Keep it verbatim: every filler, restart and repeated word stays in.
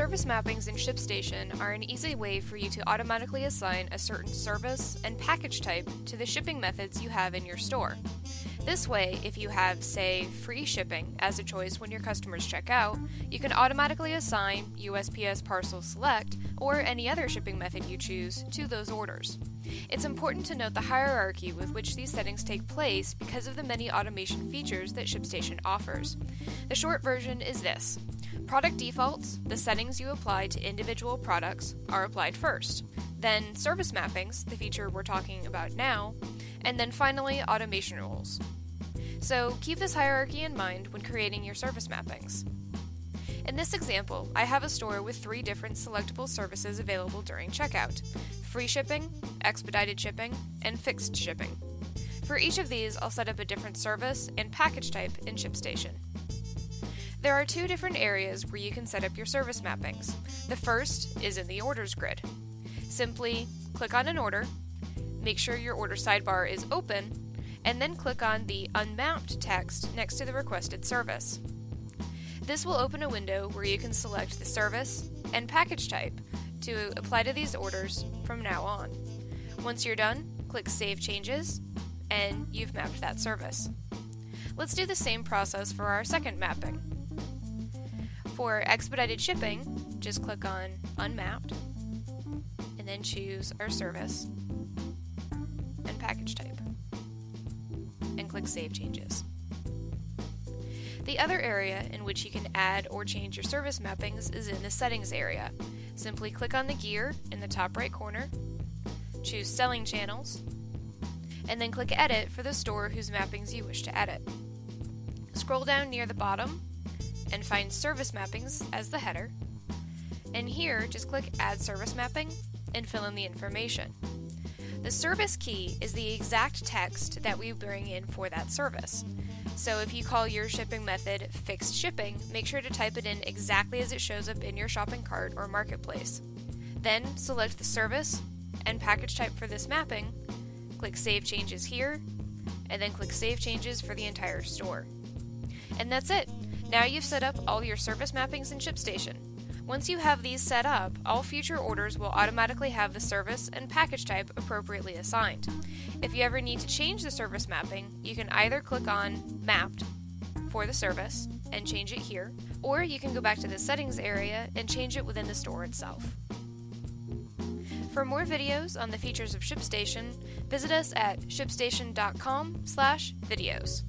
Service mappings in ShipStation are an easy way for you to automatically assign a certain service and package type to the shipping methods you have in your store. This way, if you have, say, free shipping as a choice when your customers check out, you can automatically assign U S P S Parcel Select or any other shipping method you choose to those orders. It's important to note the hierarchy with which these settings take place because of the many automation features that ShipStation offers. The short version is this. Product defaults, the settings you apply to individual products, are applied first. Then service mappings, the feature we're talking about now, and then finally automation rules. So keep this hierarchy in mind when creating your service mappings. In this example, I have a store with three different selectable services available during checkout: free shipping, expedited shipping, and fixed shipping. For each of these, I'll set up a different service and package type in ShipStation. There are two different areas where you can set up your service mappings. The first is in the orders grid. Simply click on an order, make sure your order sidebar is open, and then click on the Unmapped text next to the requested service. This will open a window where you can select the service and package type to apply to these orders from now on. Once you're done, click Save Changes, and you've mapped that service. Let's do the same process for our second mapping. For expedited shipping, just click on Unmapped, and then choose our service and package type, and click Save Changes. The other area in which you can add or change your service mappings is in the settings area. Simply click on the gear in the top right corner, choose Selling Channels, and then click Edit for the store whose mappings you wish to edit. Scroll down near the bottom and find Service Mappings as the header, and here just click Add Service Mapping and fill in the information. The service key is the exact text that we bring in for that service. So if you call your shipping method Fixed Shipping, make sure to type it in exactly as it shows up in your shopping cart or marketplace. Then select the service and package type for this mapping, click Save Changes here, and then click Save Changes for the entire store. And that's it! Now you've set up all your service mappings in ShipStation. Once you have these set up, all future orders will automatically have the service and package type appropriately assigned. If you ever need to change the service mapping, you can either click on Mapped for the service and change it here, or you can go back to the settings area and change it within the store itself. For more videos on the features of ShipStation, visit us at shipstation dot com slash videos.